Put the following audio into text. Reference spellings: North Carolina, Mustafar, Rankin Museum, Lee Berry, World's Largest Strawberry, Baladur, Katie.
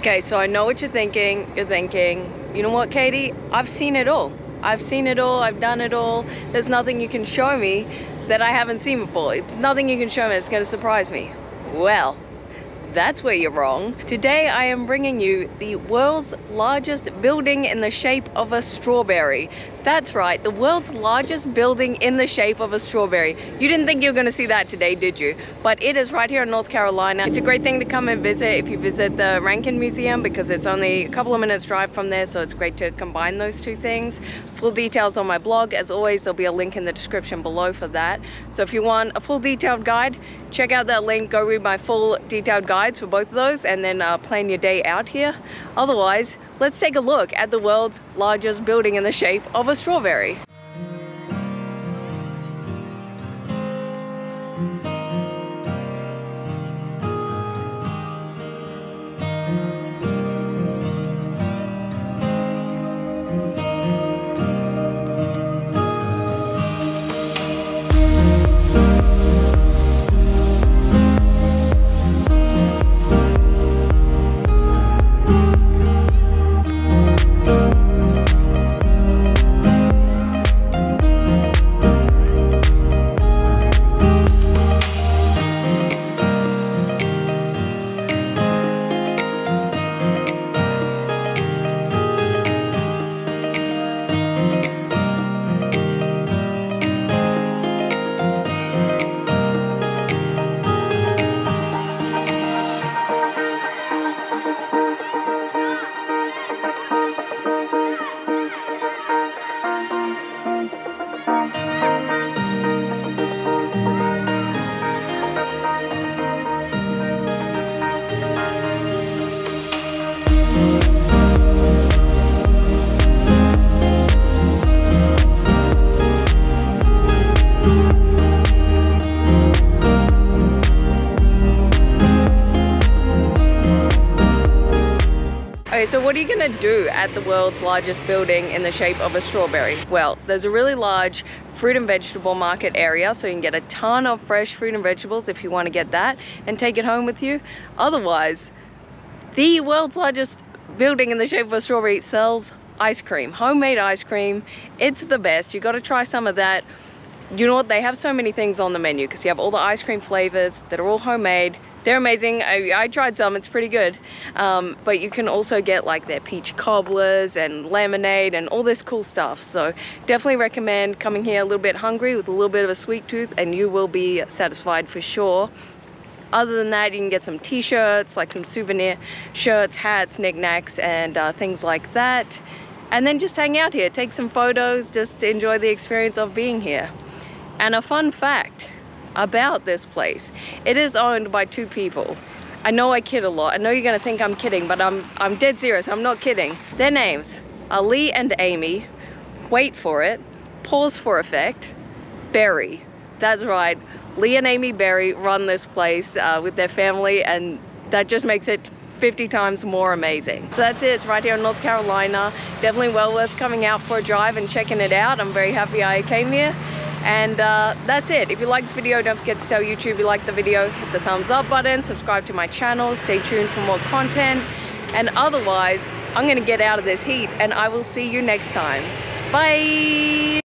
Okay, so I know what you're thinking. You're thinking, you know what, Katie? I've seen it all. I've seen it all. I've done it all. There's nothing you can show me that I haven't seen before. It's nothing you can show me that's going to surprise me. Well, that's where you're wrong. Today I am bringing you the world's largest building in the shape of a strawberry. That's right, the world's largest building in the shape of a strawberry. You didn't think you were going to see that today, did you? But it is right here in North Carolina. It's a great thing to come and visit if you visit the Rankin Museum because it's only a couple of minutes drive from there, so it's great to combine those two things. Full details on my blog. As always, there'll be a link in the description below for that. So if you want a full detailed guide, check out that link, go read my full detailed guides for both of those, and then plan your day out here. Otherwise, let's take a look at the world's largest building in the shape of a strawberry. So what are you gonna do at the world's largest building in the shape of a strawberry? Well, there's a really large fruit and vegetable market area, so you can get a ton of fresh fruit and vegetables if you want to get that and take it home with you. Otherwise, the world's largest building in the shape of a strawberry sells ice cream, homemade ice cream. It's the best. You got to try some of that. You know what, they have so many things on the menu because you have all the ice cream flavors that are all homemade. They're amazing. I tried some, it's pretty good. But you can also get like their peach cobblers and lemonade and all this cool stuff. So definitely recommend coming here a little bit hungry with a little bit of a sweet tooth and you will be satisfied for sure. Other than that, you can get some t-shirts, like some souvenir shirts, hats, knickknacks and things like that. And then just hang out here, take some photos, just enjoy the experience of being here. And a fun fact about this place. It is owned by two people. I know I kid a lot. I know you're gonna think I'm kidding, but I'm dead serious. I'm not kidding. Their names are Lee and Amy. Wait for it. Pause for effect. Berry. That's right. Lee and Amy Berry run this place with their family, and that just makes it 50 times more amazing. So that's it. It's right here in North Carolina. Definitely well worth coming out for a drive and checking it out. I'm very happy I came here. And that's it. If you like this video, don't forget to tell YouTube you like the video, hit the thumbs up button, subscribe to my channel, stay tuned for more content. And otherwise, I'm gonna get out of this heat and I will see you next time. Bye.